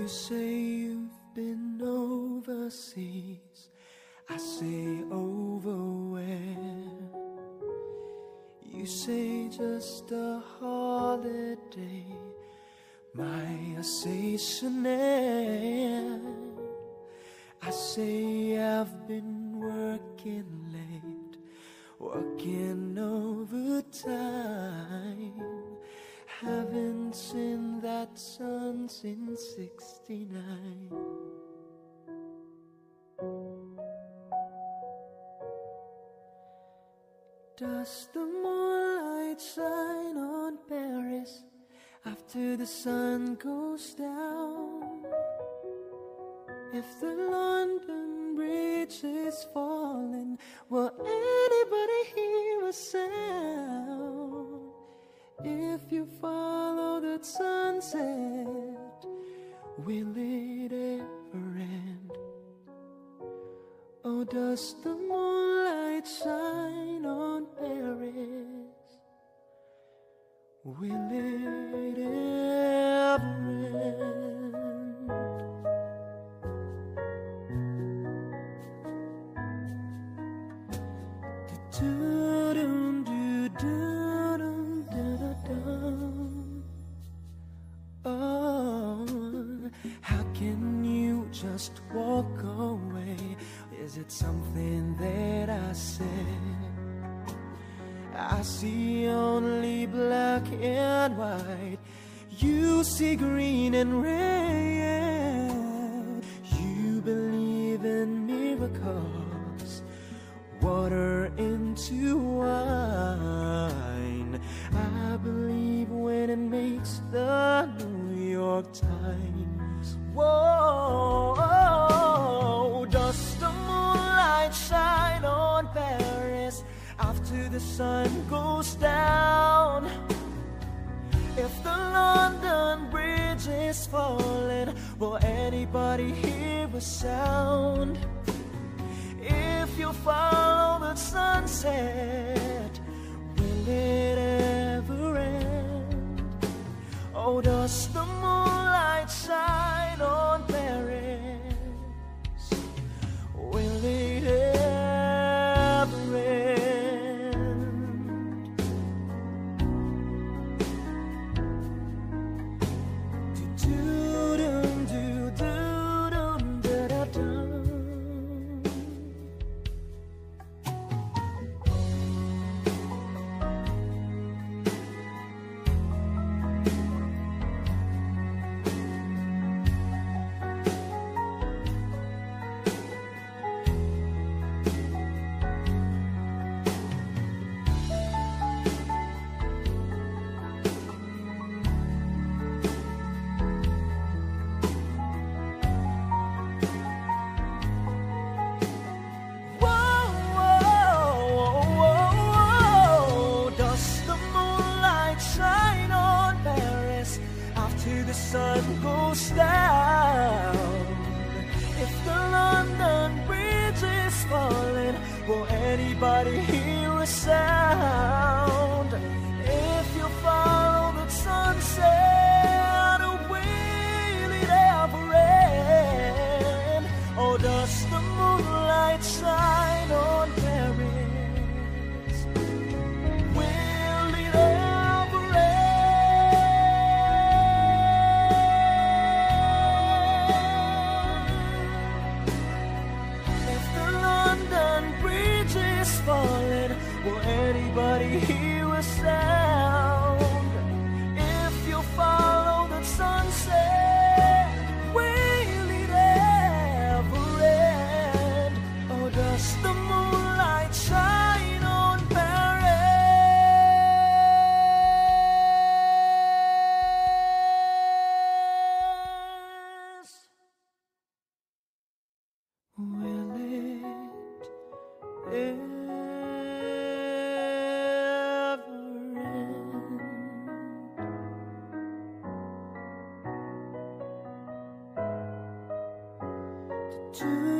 You say you've been overseas, I say over where? You say just a holiday, my Alsatian air. I say I've been working late, working overtime. Haven't seen that sun since 69. Does the moonlight shine on Paris after the sun goes down? If the London Bridge is falling, will anybody hear a sound? If you follow the sunset, will it ever end? Oh, does the moonlight shine on Paris? Will it ever end? How can you just walk away? Is it something that I said? I see only black and white, you see green and red. You believe in miracles, water into wine. I believe when it makes the New York Times. Whoa, oh, does the moonlight shine on Paris after the sun goes down? If the London Bridge is falling, will anybody hear a sound? If you follow the sunset, will it ever end? Oh, does the moonlight shine on Paris? Will it ever end? Do-do-dum, do-do-dum, da-da-dum. The sun goes down. If the London Bridge is falling, will anybody hear a sound? If you follow the sunset, will it ever end? Or does the moonlight shine on Paris? Falling, will anybody hear a sound? If you follow the sunset, will it ever end? Or does the moonlight shine on Paris? Will it ever to